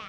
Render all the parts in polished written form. that.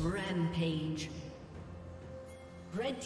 Rampage. Red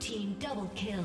team double kill.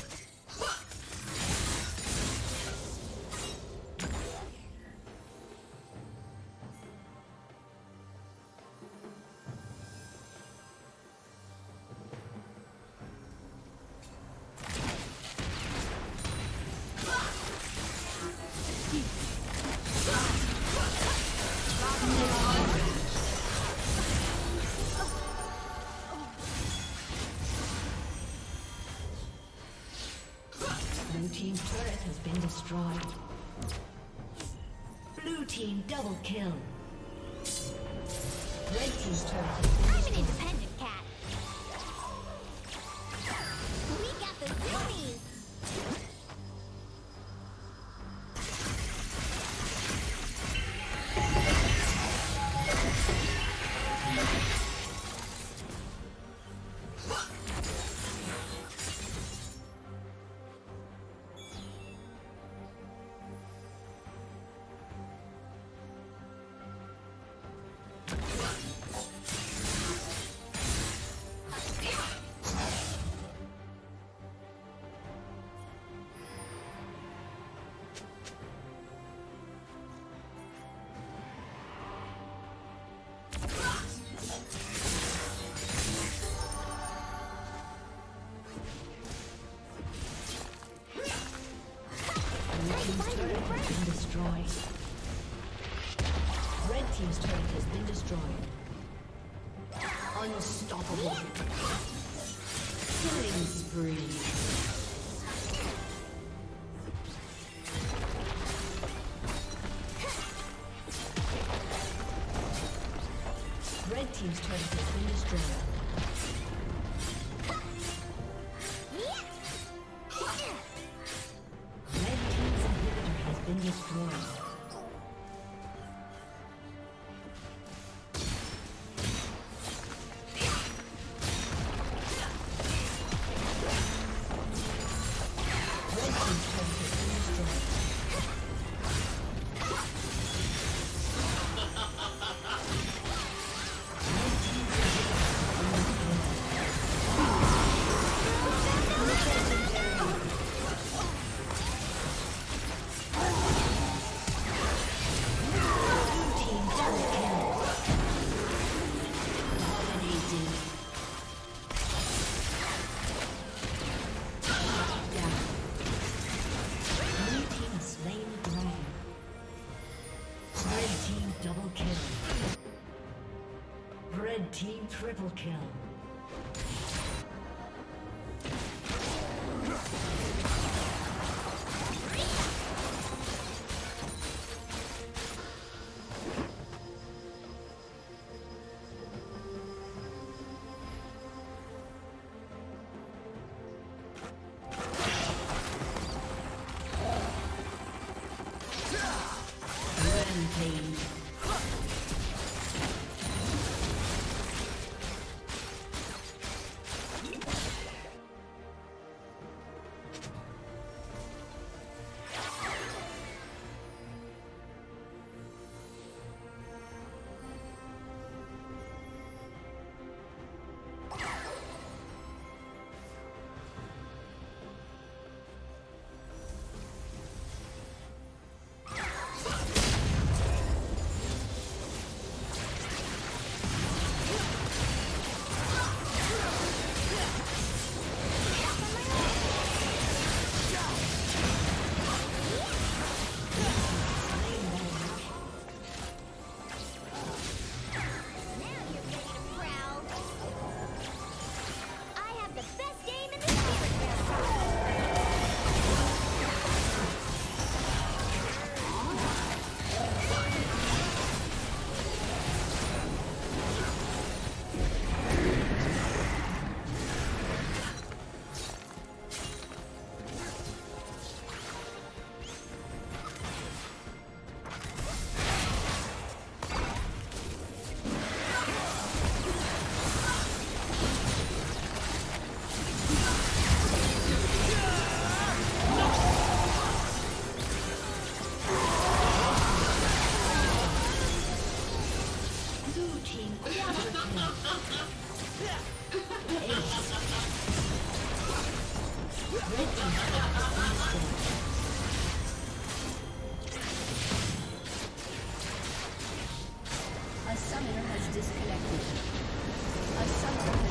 Blue team double kill. Red team's turret has been destroyed. I'm an independent cat. We got the zoomies. Red team's turret has been destroyed. Unstoppable. Killing spree. Red team's turret has been destroyed. Team triple kill. A summoner has disconnected. A summoner has